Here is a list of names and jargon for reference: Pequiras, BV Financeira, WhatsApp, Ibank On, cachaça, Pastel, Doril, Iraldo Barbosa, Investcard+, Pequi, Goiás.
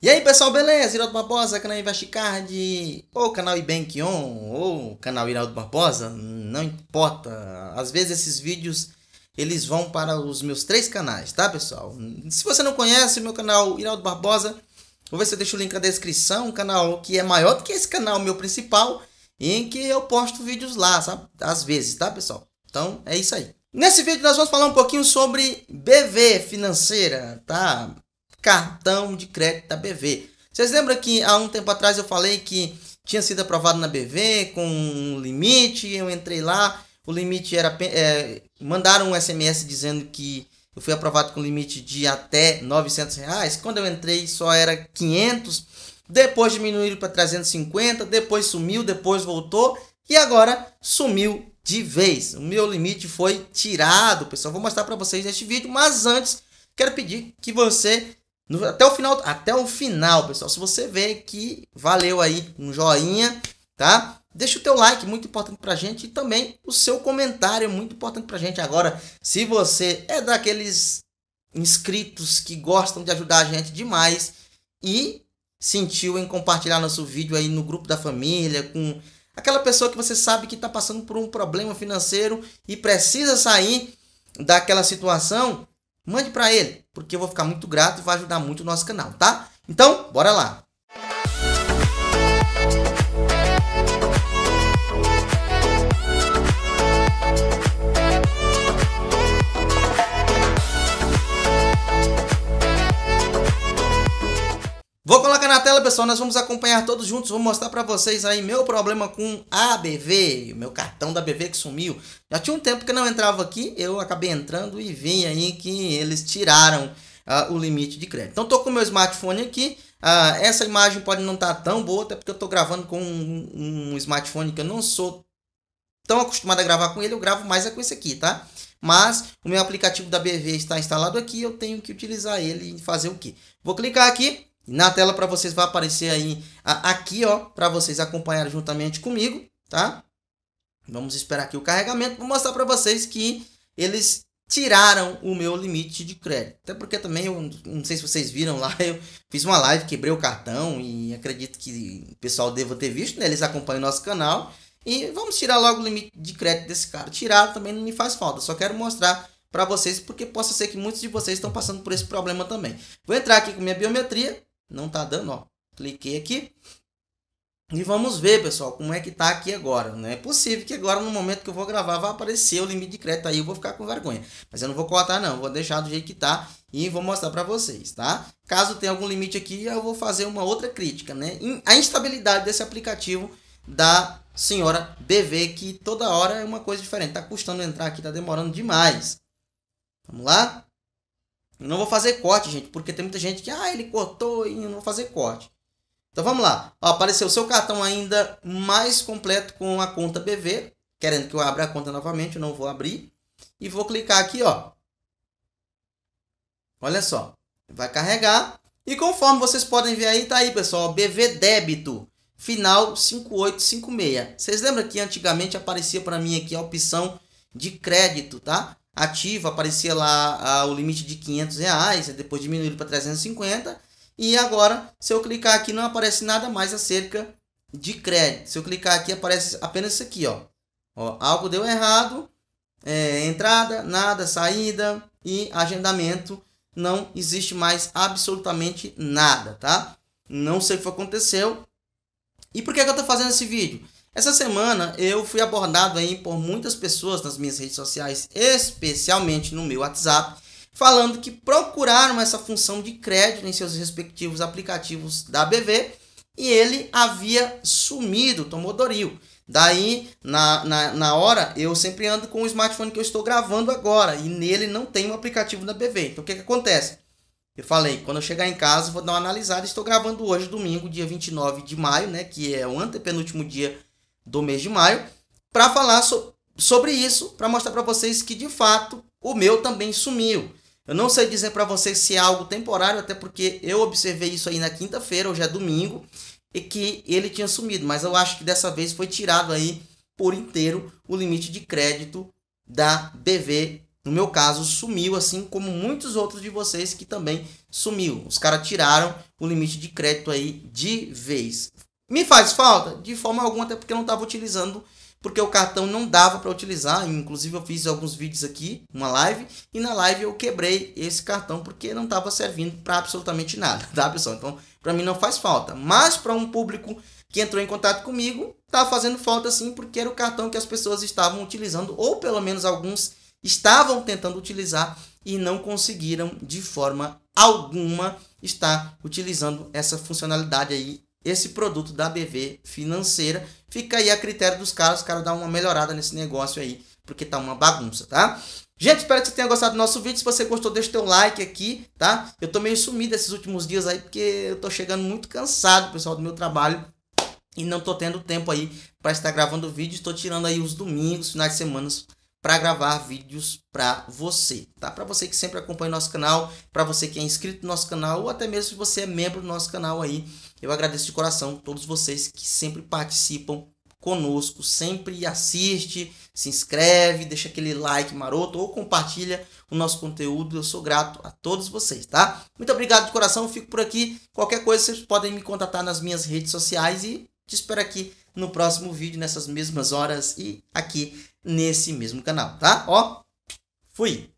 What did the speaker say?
E aí pessoal, beleza? Iraldo Barbosa, canal Investcard, ou canal Ibank On, ou canal Iraldo Barbosa, não importa. Às vezes esses vídeos, eles vão para os meus três canais, tá pessoal? Se você não conhece o meu canal Iraldo Barbosa, vou ver se eu deixo o link na descrição, um canal que é maior do que esse canal meu principal, em que eu posto vídeos lá, sabe? Às vezes, tá pessoal? Então é isso aí. Nesse vídeo nós vamos falar um pouquinho sobre BV Financeira, tá? Cartão de crédito da BV. Vocês lembram que há um tempo atrás eu falei que tinha sido aprovado na BV com um limite? Eu entrei lá, o limite era... mandaram um SMS dizendo que eu fui aprovado com limite de até R$900. Quando eu entrei só era 500, depois diminuíram para 350, depois sumiu, depois voltou e agora sumiu de vez. O meu limite foi tirado, pessoal. Vou mostrar para vocês neste vídeo, mas antes quero pedir que você... Até o final, pessoal, se você vê que valeu aí um joinha, tá? Deixa o teu like, muito importante pra gente, e também o seu comentário é muito importante pra gente. Agora, se você é daqueles inscritos que gostam de ajudar a gente demais e sentiu em compartilhar nosso vídeo aí no grupo da família, com aquela pessoa que você sabe que tá passando por um problema financeiro e precisa sair daquela situação, mande para ele, porque eu vou ficar muito grato e vai ajudar muito o nosso canal, tá? Então, bora lá! Vou colocar na tela, pessoal, nós vamos acompanhar todos juntos, vou mostrar para vocês aí meu problema com a BV, meu cartão da BV que sumiu. Já tinha um tempo que não entrava aqui, eu acabei entrando e vi aí que eles tiraram o limite de crédito. Então tô com o meu smartphone aqui, essa imagem pode não estar tão boa, até porque eu tô gravando com um smartphone que eu não sou tão acostumado a gravar com ele, eu gravo mais é com esse aqui, tá? Mas o meu aplicativo da BV está instalado aqui, eu tenho que utilizar ele e fazer o quê? Vou clicar aqui. Na tela para vocês vai aparecer aí, aqui ó, para vocês acompanharem juntamente comigo, tá? Vamos esperar aqui o carregamento, vou mostrar para vocês que eles tiraram o meu limite de crédito. Até porque também, eu não sei se vocês viram lá, eu fiz uma live, quebrei o cartão e acredito que o pessoal deva ter visto, né? Eles acompanham o nosso canal e vamos tirar logo o limite de crédito desse cara. Tirar também não me faz falta, só quero mostrar para vocês porque possa ser que muitos de vocês estão passando por esse problema também. Vou entrar aqui com minha biometria. Não tá dando, ó. Cliquei aqui. E vamos ver, pessoal, como é que tá aqui agora. Não é possível que agora, no momento que eu vou gravar, vai aparecer o limite de crédito aí. Eu vou ficar com vergonha. Mas eu não vou cortar, não. Vou deixar do jeito que tá e vou mostrar pra vocês, tá? Caso tenha algum limite aqui, eu vou fazer uma outra crítica, né? A instabilidade desse aplicativo da senhora BV, que toda hora é uma coisa diferente. Tá custando entrar aqui, tá demorando demais. Vamos lá? Não vou fazer corte, gente, porque tem muita gente que, ele cortou e não vou fazer corte. Então vamos lá. Ó, apareceu o seu cartão ainda mais completo com a conta BV. Querendo que eu abra a conta novamente, eu não vou abrir. E vou clicar aqui, ó. Olha só. Vai carregar. E conforme vocês podem ver aí, tá aí, pessoal. BV débito. Final 5856. Vocês lembram que antigamente aparecia para mim aqui a opção de crédito, tá? Ativa, aparecia lá o limite de R$500, depois diminuiu para 350 e agora se eu clicar aqui não aparece nada mais acerca de crédito. Se eu clicar aqui aparece apenas isso aqui, ó. Algo deu errado, entrada, nada, saída e agendamento, não existe mais absolutamente nada, tá? Não sei o que aconteceu. E por que que eu tô fazendo esse vídeo? Essa semana eu fui abordado aí por muitas pessoas nas minhas redes sociais, especialmente no meu WhatsApp, falando que procuraram essa função de crédito em seus respectivos aplicativos da BV e ele havia sumido, tomou Doril. Daí, na hora, eu sempre ando com o smartphone que eu estou gravando agora e nele não tem o aplicativo da BV. Então o que que acontece? Eu falei, quando eu chegar em casa vou dar uma analisada. Estou gravando hoje, domingo, dia 29 de maio, né, que é o antepenúltimo dia do mês de maio, para falar sobre isso, para mostrar para vocês que de fato o meu também sumiu. Eu não sei dizer para vocês se é algo temporário, até porque eu observei isso aí na quinta-feira, hoje é domingo, e que ele tinha sumido, mas eu acho que dessa vez foi tirado aí por inteiro o limite de crédito da BV no meu caso, sumiu, assim como muitos outros de vocês que também sumiu. Os caras tiraram o limite de crédito aí de vez. Me faz falta? De forma alguma, até porque eu não estava utilizando, porque o cartão não dava para utilizar. Inclusive eu fiz alguns vídeos aqui, uma live, e na live eu quebrei esse cartão porque não estava servindo para absolutamente nada, tá, pessoal? Então para mim não faz falta, mas para um público que entrou em contato comigo tá fazendo falta sim, porque era o cartão que as pessoas estavam utilizando, ou pelo menos alguns estavam tentando utilizar e não conseguiram de forma alguma estar utilizando essa funcionalidade aí. Esse produto da BV Financeira fica aí a critério dos caras. Os caras dão uma melhorada nesse negócio aí, porque tá uma bagunça, tá? Gente, espero que você tenha gostado do nosso vídeo. Se você gostou, deixa o teu like aqui, tá? Eu tô meio sumido esses últimos dias aí, porque eu tô chegando muito cansado, pessoal, do meu trabalho. E não tô tendo tempo aí pra estar gravando vídeo. Estou tirando aí os domingos, finais de semana, para gravar vídeos para você, tá? Para você que sempre acompanha nosso canal, para você que é inscrito no nosso canal, ou até mesmo se você é membro do nosso canal aí, eu agradeço de coração todos vocês que sempre participam conosco, sempre assiste, se inscreve, deixa aquele like maroto ou compartilha o nosso conteúdo. Eu sou grato a todos vocês, tá? Muito obrigado de coração, eu fico por aqui. Qualquer coisa vocês podem me contatar nas minhas redes sociais e te espero aqui no próximo vídeo, nessas mesmas horas e aqui nesse mesmo canal, tá? Ó, fui!